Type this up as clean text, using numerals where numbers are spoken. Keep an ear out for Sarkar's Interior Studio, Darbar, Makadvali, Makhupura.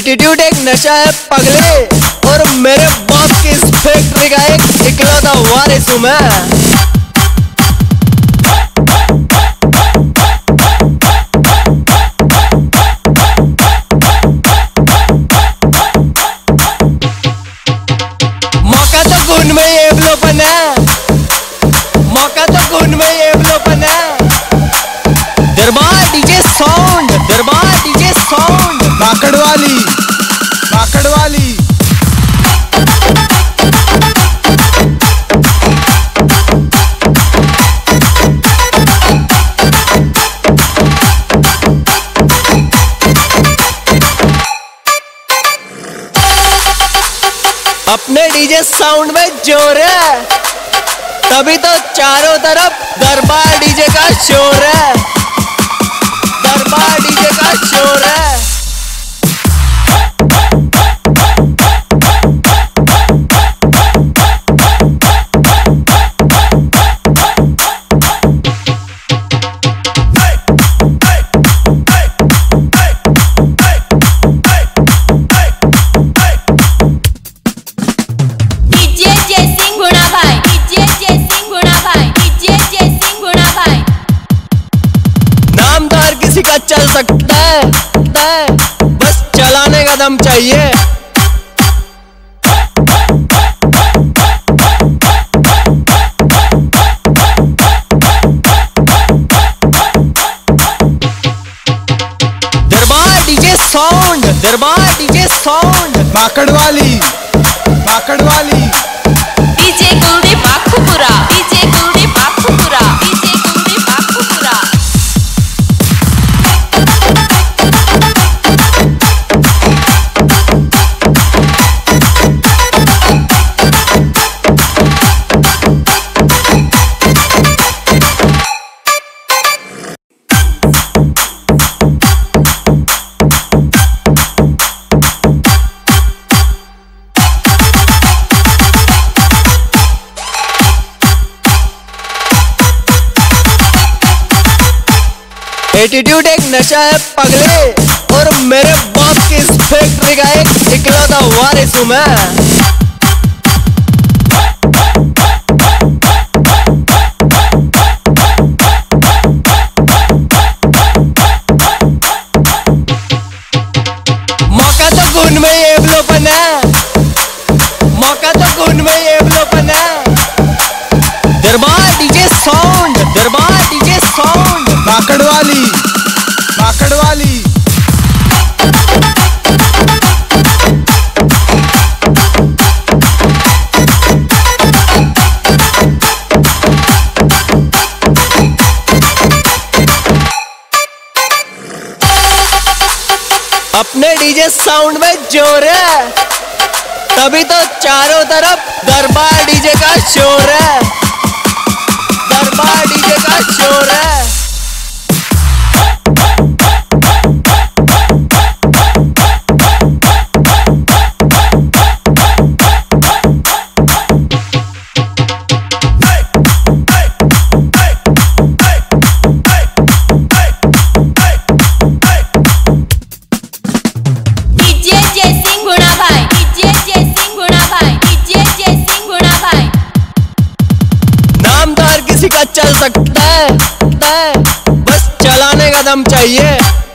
Attitude एक नशा है पगले, और मेरे बाप की इस फैक्ट्री का एक इकलौता वारिस हूं मैं। मौका तो खून में ये एवलोपन है, मौका तो खून में ये एवलोपन है। Darbar DJ sound, Darbar DJ sound, Makadwali, Makadwali. अपने डीजे साउंड में जोर है, तभी तो चारों तरफ दरबार डीजे का शोर है, दरबार डीजे का शोर है। किसी का चल सकता है, बस चलाने का दम चाहिए। Darbar DJ sound, Darbar DJ sound, Makadwali, Makadwali. DJ गुंडे बाखुपुरा, डीजे गुंडे बाखुपुरा, डीजे गुंडे बाखुपुरा। एटीट्यूड एक नशा है पगले, और मेरे बाप की इस फैक्ट्री का एक इकलौता वारिस हूं मैं। मौका तो खून में ये एवलोपन है, मौका तो खून में ये एवलोपन है। Darbar DJ sound, Darbar DJ sound, Makadwali, Makadwali. अपने डीजे साउंड में जोर है, तभी तो चारों तरफ दरबार डीजे का शोर है, दरबार डीजे का शोर है। किसी का चल सकता है, बस चलाने का दम चाहिए।